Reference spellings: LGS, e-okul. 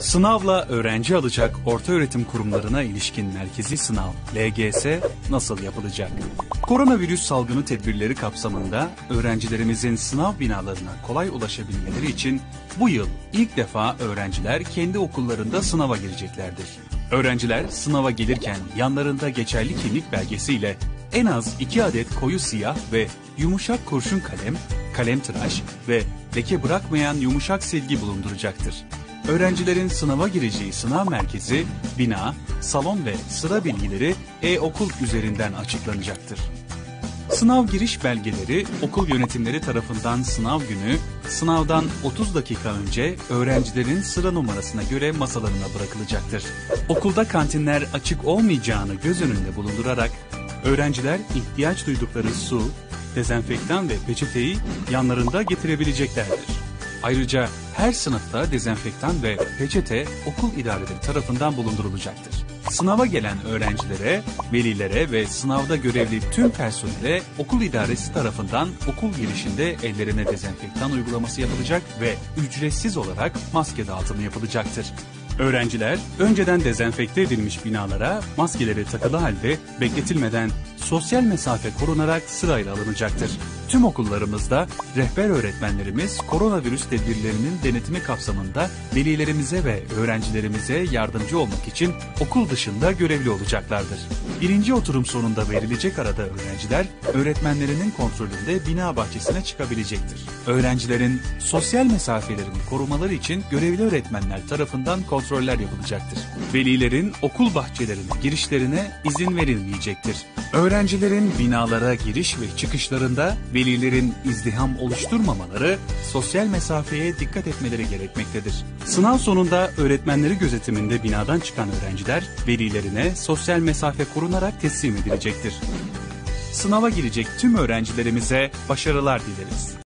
Sınavla öğrenci alacak ortaöğretim kurumlarına ilişkin merkezi sınav LGS nasıl yapılacak? Koronavirüs salgını tedbirleri kapsamında öğrencilerimizin sınav binalarına kolay ulaşabilmeleri için bu yıl ilk defa öğrenciler kendi okullarında sınava gireceklerdir. Öğrenciler sınava gelirken yanlarında geçerli kimlik belgesiyle en az 2 adet koyu siyah ve yumuşak kurşun kalem, kalemtıraş ve leke bırakmayan yumuşak silgi bulunduracaktır. Öğrencilerin sınava gireceği sınav merkezi, bina, salon ve sıra bilgileri e-okul üzerinden açıklanacaktır. Sınav giriş belgeleri okul yönetimleri tarafından sınav günü, sınavdan 30 dakika önce öğrencilerin sıra numarasına göre masalarına bırakılacaktır. Okulda kantinler açık olmayacağını göz önünde bulundurarak öğrenciler ihtiyaç duydukları su, dezenfektan ve peçeteyi yanlarında getirebileceklerdir. Ayrıca her sınıfta dezenfektan ve peçete okul idareleri tarafından bulundurulacaktır. Sınava gelen öğrencilere, velilere ve sınavda görevli tüm personele okul idaresi tarafından okul girişinde ellerine dezenfektan uygulaması yapılacak ve ücretsiz olarak maske dağıtımı yapılacaktır. Öğrenciler önceden dezenfekte edilmiş binalara maskeleri takılı halde bekletilmeden sosyal mesafe korunarak sırayla alınacaktır. Tüm okullarımızda rehber öğretmenlerimiz koronavirüs tedbirlerinin denetimi kapsamında velilerimize ve öğrencilerimize yardımcı olmak için okul dışında görevli olacaklardır. Birinci oturum sonunda verilecek arada öğrenciler öğretmenlerinin kontrolünde bina bahçesine çıkabilecektir. Öğrencilerin sosyal mesafelerini korumaları için görevli öğretmenler tarafından kontroller yapılacaktır. Velilerin okul bahçelerinin girişlerine izin verilmeyecektir. Öğrencilerin binalara giriş ve çıkışlarında velilerin izdiham oluşturmamaları, sosyal mesafeye dikkat etmeleri gerekmektedir. Sınav sonunda öğretmenleri gözetiminde binadan çıkan öğrenciler velilerine sosyal mesafe korunarak teslim edilecektir. Sınava girecek tüm öğrencilerimize başarılar dileriz.